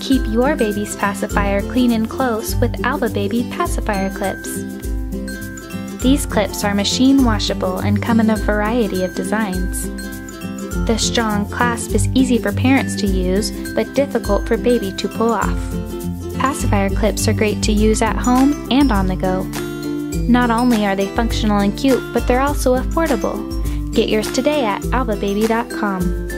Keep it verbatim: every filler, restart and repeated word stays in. Keep your baby's pacifier clean and close with Alva Baby pacifier clips. These clips are machine washable and come in a variety of designs. The strong clasp is easy for parents to use, but difficult for baby to pull off. Pacifier clips are great to use at home and on the go. Not only are they functional and cute, but they're also affordable. Get yours today at alva baby dot com.